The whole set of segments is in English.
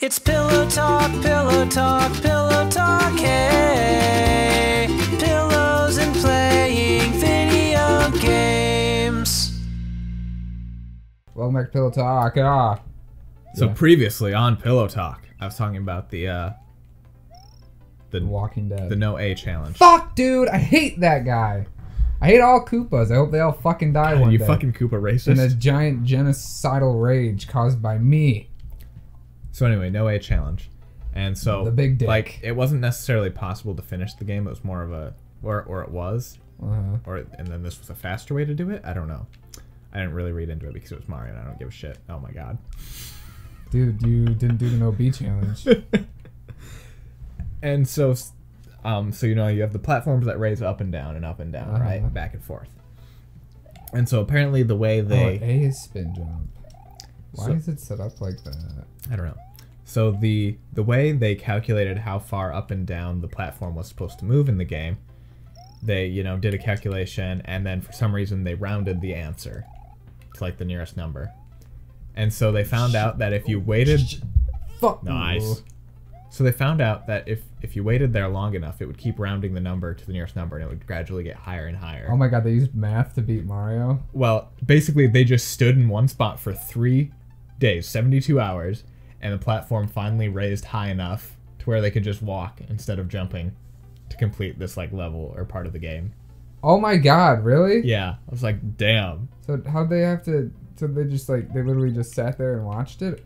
It's Pillow Talk, Pillow Talk, Pillow Talk, hey! Pillows and playing video games. Welcome back to Pillow Talk. So previously on Pillow Talk, I was talking about the Walking Dead, the No A challenge. Fuck, dude! I hate that guy. I hate all Koopas. I hope they all fucking die one day. You fucking Koopa racist. In a giant genocidal rage caused by me. So anyway, No A challenge. And so, the big dick. Like, it wasn't necessarily possible to finish the game. It was more of a, or it was. And then this was a faster way to do it? I don't know. I didn't really read into it because it was Mario and I don't give a shit. Oh my god. Dude, you didn't do the No B challenge. And so... you know, you have the platforms that raise up and down and up and down, right? Back and forth. And so apparently the way they... A is spin jump. Why is it set up like that? I don't know. So the way they calculated how far up and down the platform was supposed to move in the game, they, you know, did a calculation and then for some reason they rounded the answer to like the nearest number. And so they found out that if you waited... Fuck. Nice. So they found out that if you waited there long enough, it would keep rounding the number to the nearest number, and it would gradually get higher and higher. Oh my god, they used math to beat Mario? Well, basically, they just stood in one spot for 3 days, 72 hours, and the platform finally raised high enough to where they could just walk instead of jumping to complete this, like, level or part of the game. Oh my god, really? Yeah. I was like, damn. So how'd they have to... So they just, like, they literally just sat there and watched it?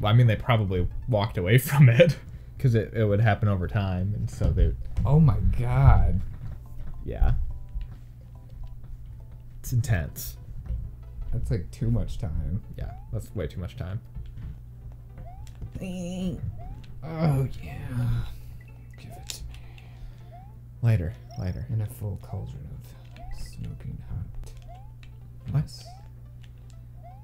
Well, I mean, they probably walked away from it. Because it would happen over time, and so they would... Oh my god. Yeah. It's intense. That's like too much time. Yeah, that's way too much time. Oh yeah. Give it to me. Lighter, lighter. And a full cauldron of smoking hot. What?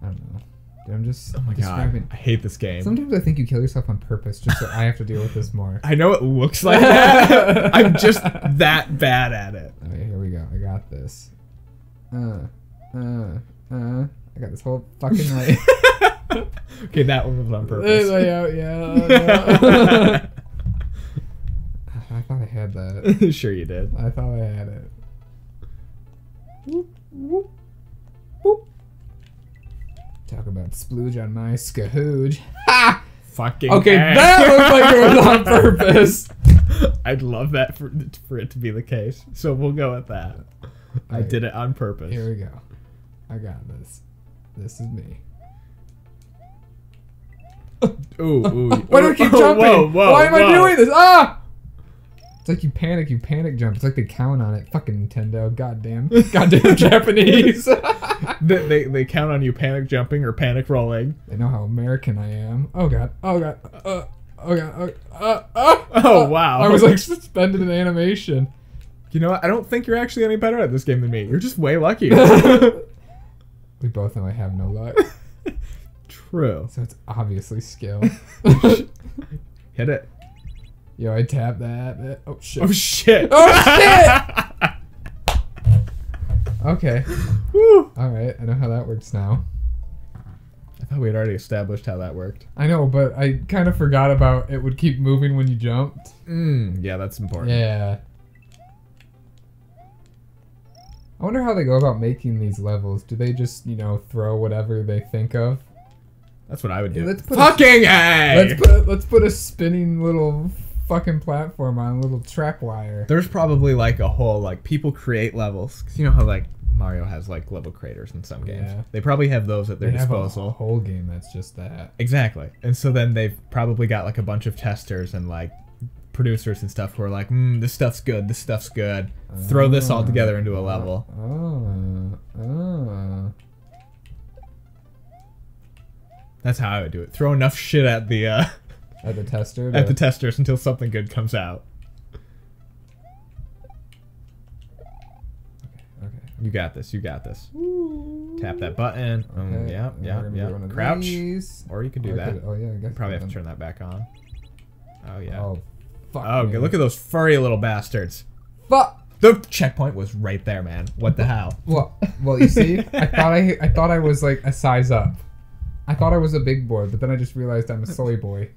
I don't know. I'm just describing. God, I hate this game. Sometimes I think you kill yourself on purpose just so I have to deal with this more. I know it looks like that. I'm just that bad at it. Alright, here we go. I got this. I got this whole fucking light. Okay, that one was on purpose. Yeah. I thought I had that. Sure you did. I thought I had it. Whoop, whoop, whoop. Talk about splooge on my skahooge. Ha! Fucking okay, ass. That looks like it was on purpose. I'd love that for it to be the case. So we'll go with that. I did it on purpose. Here we go. I got this. This is me. Ooh. Why do I keep jumping? Whoa, why am I doing this? Ah! It's like you panic jump. It's like they count on it. Fucking Nintendo. Goddamn Japanese. They count on you panic jumping or panic rolling. They know how American I am. Oh god. Oh god. Oh god. Oh wow. I was like suspended in animation. You know what? I don't think you're actually any better at this game than me. You're just way lucky. We both know I have no luck. True. So it's obviously skill. Hit it. Yo, I tap that. Oh shit. Oh shit. Oh shit. Okay. Woo. All right. I know how that works now. I thought we had already established how that worked. I know, but I kind of forgot about it would keep moving when you jumped. Yeah, that's important. Yeah. I wonder how they go about making these levels. Do they just, you know, throw whatever they think of? That's what I would do. Let's put fucking A! Let's put a spinning little... fucking platform on a little trap wire. There's probably like a whole like people create levels because you know how like Mario has like level creators in some games. Yeah. They probably have those at their disposal. A whole game that's just that. Exactly. And so then they've probably got like a bunch of testers and like producers and stuff who are like, this stuff's good. This stuff's good. Throw this all together into a level. That's how I would do it. Throw enough shit at the. At the tester? At the testers until something good comes out. Okay. You got this. You got this. Ooh. Tap that button. Okay. Yeah. Crouch. Or you can do that. I guess. Probably have to turn that back on. Oh, yeah. Oh, fuck. Oh, okay. Look at those furry little bastards. Fuck. The checkpoint was right there, man. What the hell? Well, you see? I thought I was like a size up. I thought I was a big boy, but then I just realized I'm a soy boy.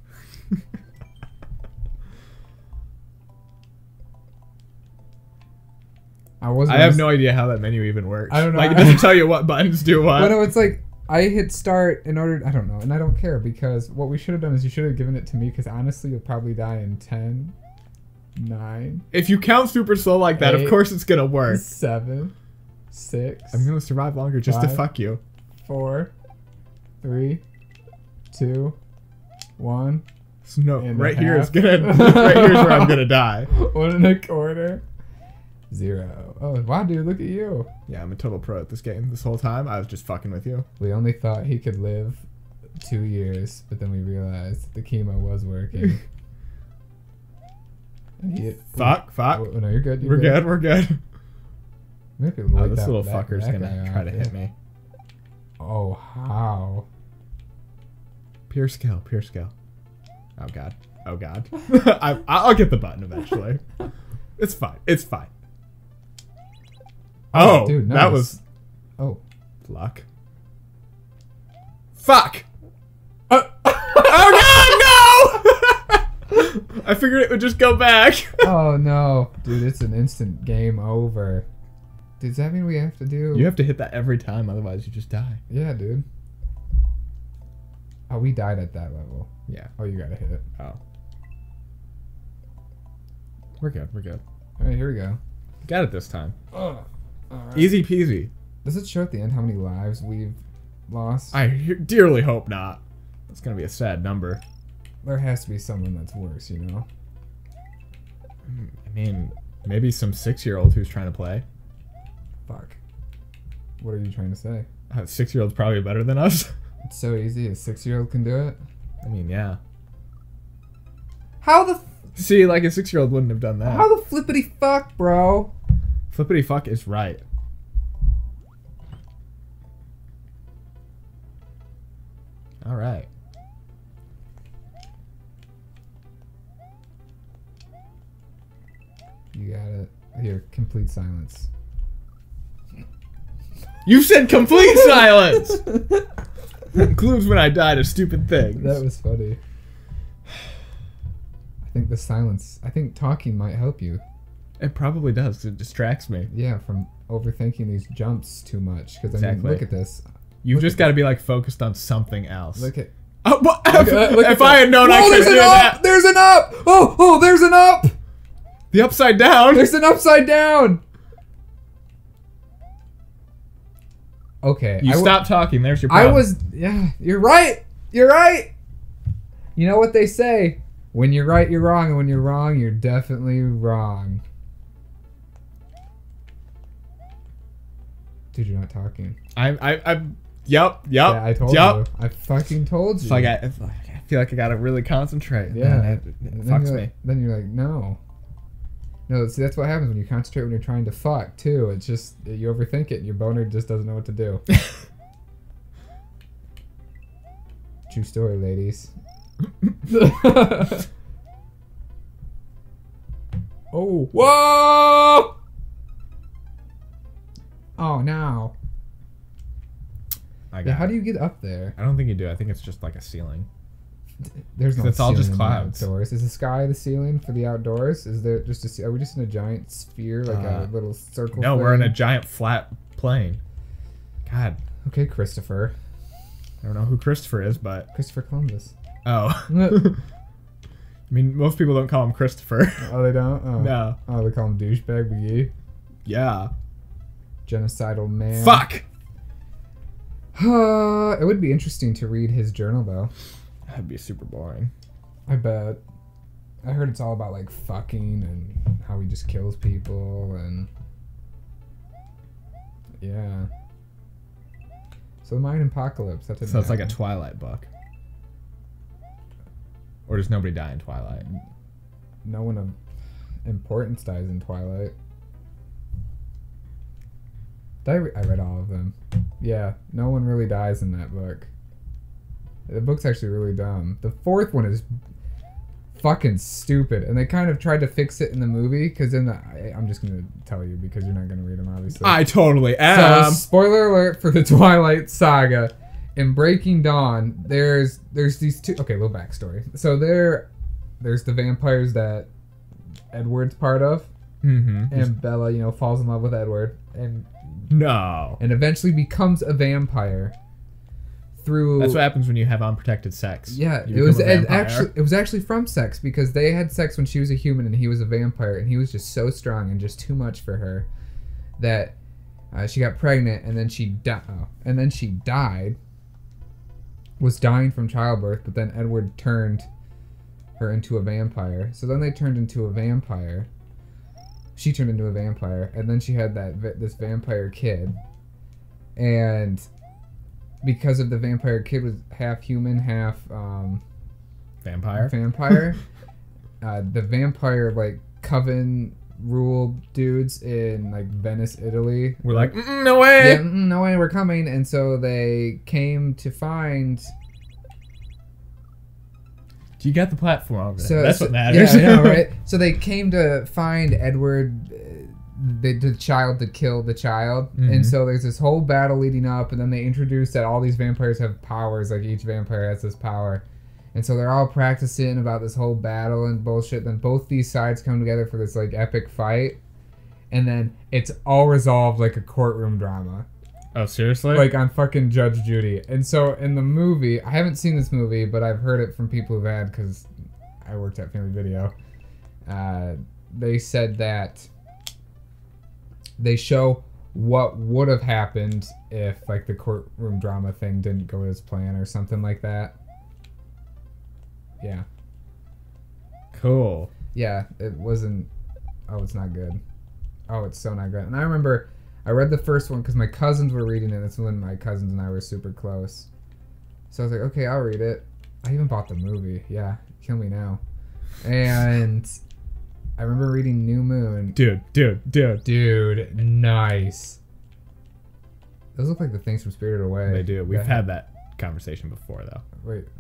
I have no idea how that menu even works. I don't know. Like, it doesn't tell you what buttons do what. Well, no, it's like, I hit start in order, I don't know, and I don't care, because what we should have done is you should have given it to me, because honestly, you'll probably die in 10, 9. If you count super slow like that, 8, of course it's going to work. 7, 6. I'm going to survive longer just 5, to fuck you. 4, 3, 2, 1. So no, right here is good. Right here is where I'm going to die. 1 1/4. 0. Oh, wow, dude, look at you. Yeah, I'm a total pro at this game. This whole time, I was just fucking with you. We only thought he could live 2 years, but then we realized the chemo was working. Fuck. Oh, no, you're good. We're good. Maybe we'll this little fucker's gonna try to hit me. Oh, how? Pure skill. Oh, God. I'll get the button eventually. It's fine. Oh, dude, nice. That was... Oh. Luck. Fuck! Oh, God, no! I figured it would just go back. Oh, no. Dude, it's an instant game over. Does that mean we have to do... You have to hit that every time, otherwise you just die. Yeah, dude. Oh, we died at that level. Yeah. Oh, you gotta hit it. Oh. We're good. All right, here we go. Got it this time. All right. Easy peasy. Does it show at the end how many lives we've lost? I dearly hope not. That's going to be a sad number. There has to be someone that's worse, you know? I mean, maybe some 6-year-old who's trying to play. Fuck. What are you trying to say? 6-year-old's probably better than us. It's so easy. A 6-year-old can do it? I mean, yeah. How the... See, like, a 6-year-old wouldn't have done that. How the flippity fuck, bro? Flippity fuck is right. All right. You got it. Here, complete silence. You said complete silence! That includes when I died of stupid things. That was funny. I think talking might help you. It probably does, because it distracts me. Yeah, from overthinking these jumps too much. Because exactly. I mean, look at this. You've just got to be like focused on something else. Look at. Oh, well, if I had known, I could do that. There's an up. Oh, there's an up. The upside down. There's an upside down. Okay. You stop talking. There's your problem. Yeah. You're right. You know what they say. When you're right, you're wrong, and when you're wrong, you're definitely wrong. Dude, you're not talking. Yep. Yeah, I told you. I fucking told you. It's like I feel like I gotta really concentrate. Yeah. It fucks me. Then you're like, no. No, see, that's what happens when you concentrate when you're trying to fuck, too. It's just, you overthink it, and your boner just doesn't know what to do. True story, ladies. Oh, whoa! Oh, no. How do you get up there? I don't think you do. I think it's just like a ceiling. There's no ceiling. It's all just clouds. Is the sky the ceiling for the outdoors? Is there just a? Are we just in a giant sphere, like a little circle? No, we're in a giant flat plane. God. Okay, Christopher. I don't know who Christopher is, but Christopher Columbus. Oh. I mean, most people don't call him Christopher. Oh, they don't? Oh. No. Oh, they call him Douchebag McGee? Yeah. Genocidal man. Fuck! It would be interesting to read his journal, though. That'd be super boring. I bet. I heard it's all about, like, fucking and how he just kills people and... Yeah. So, Mayan Apocalypse. That so, it's like a Twilight book. Or does nobody die in Twilight? No one of importance dies in Twilight. I read all of them. Yeah, no one really dies in that book. The book's actually really dumb. The fourth one is fucking stupid, and they kind of tried to fix it in the movie, because in the... I'm just going to tell you, because you're not going to read them, obviously. I totally am! So, spoiler alert for the Twilight Saga. in Breaking Dawn, there's these two. Okay, a little backstory. So there's the vampires that Edward's part of, and Bella, you know, falls in love with Edward, and eventually becomes a vampire. That's what happens when you have unprotected sex. Yeah, it was actually from sex, because they had sex when she was a human and he was a vampire, and he was just so strong and just too much for her that she got pregnant, and then she died. Was dying from childbirth, but then Edward turned her into a vampire. So then they turned into a vampire. She turned into a vampire, and then she had this vampire kid, and because of the vampire kid was half human, half vampire. The vampire coven rule dudes in Venice, Italy were like, no way, yeah, no way, we're coming. And so they came to find. You got the platform over there. So, that's what matters. Yeah, I know, right? So they came to find Edward. The child to kill the child, and so there's this whole battle leading up, and then they introduce that all these vampires have powers, each vampire has this power, and so they're all practicing about this whole battle and bullshit. Then both these sides come together for this epic fight, and then it's all resolved like a courtroom drama. Oh, seriously? On fucking Judge Judy. And so in the movie, I haven't seen this movie, but I've heard it from people who've had, because I worked at Family Video. They said that they show what would have happened if the courtroom drama thing didn't go as planned or something like that. Yeah. Cool. Yeah, it wasn't... Oh, it's not good. Oh, it's so not good. And I remember I read the first one because my cousins were reading it. That's when my cousins and I were super close. So I was like, okay, I'll read it. I even bought the movie. Yeah, kill me now. And... I remember reading New Moon. Dude, nice. Those look like the things from Spirited Away. They do. We've had that conversation before, though.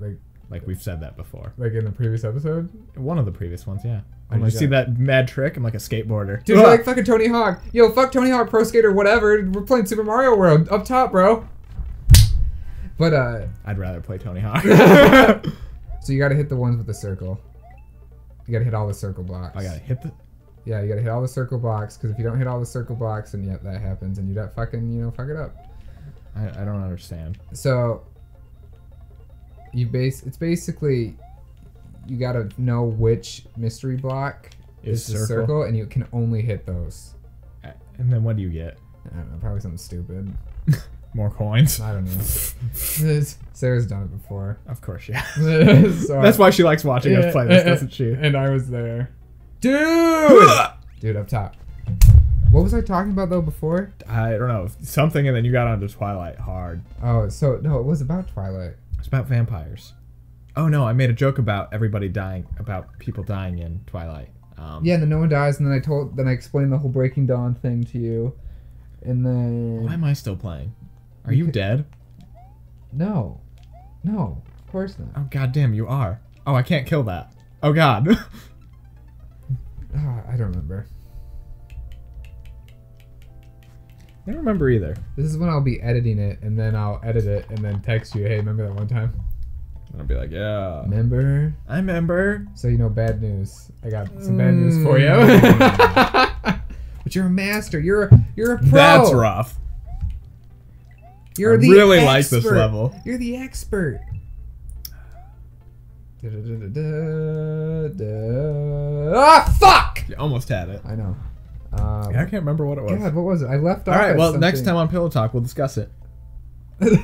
Wait, we've said that before. In the previous episode? One of the previous ones, yeah. Oh, did you see that mad trick? I'm like a skateboarder. Dude, you're like fucking Tony Hawk. Yo, fuck Tony Hawk Pro Skater, whatever. We're playing Super Mario World up top, bro. But, I'd rather play Tony Hawk. So you gotta hit the ones with the circle. You gotta hit all the circle blocks. I gotta hit the... Yeah, you gotta hit all the circle blocks, because if you don't hit all the circle blocks, then yeah, that happens, and you don't fucking, fuck it up. I don't understand. So, it's basically, you gotta know which mystery block is the circle, and you can only hit those. And then what do you get? I don't know, probably something stupid. More coins. I don't know. Sarah's done it before. Of course, yeah. So that's why she likes watching us play this, doesn't she? And I was there. Dude! Dude, up top. What was I talking about, though, before? I don't know. Something, and then you got onto Twilight hard. Oh, so, no, it was about Twilight. It's about vampires. Oh, no, I made a joke about people dying in Twilight. Yeah, and then no one dies, and then I explained the whole Breaking Dawn thing to you. And then... Why am I still playing? Are you dead? No. No, of course not. Oh, goddamn, you are. Oh, I can't kill that. Oh, God. I don't remember. I don't remember either. This is when I'll be editing it, and then I'll edit it, and then text you, hey, remember that one time? And I'll be like, yeah. Remember? I remember. So, bad news. I got some bad news for you. But you're a master. You're a pro. That's rough. I really like this level. You're the expert. Ah, fuck! You almost had it. I know. I can't remember what it was. God, what was it? I left off. All right, well, next time on Pillow Talk, we'll discuss it.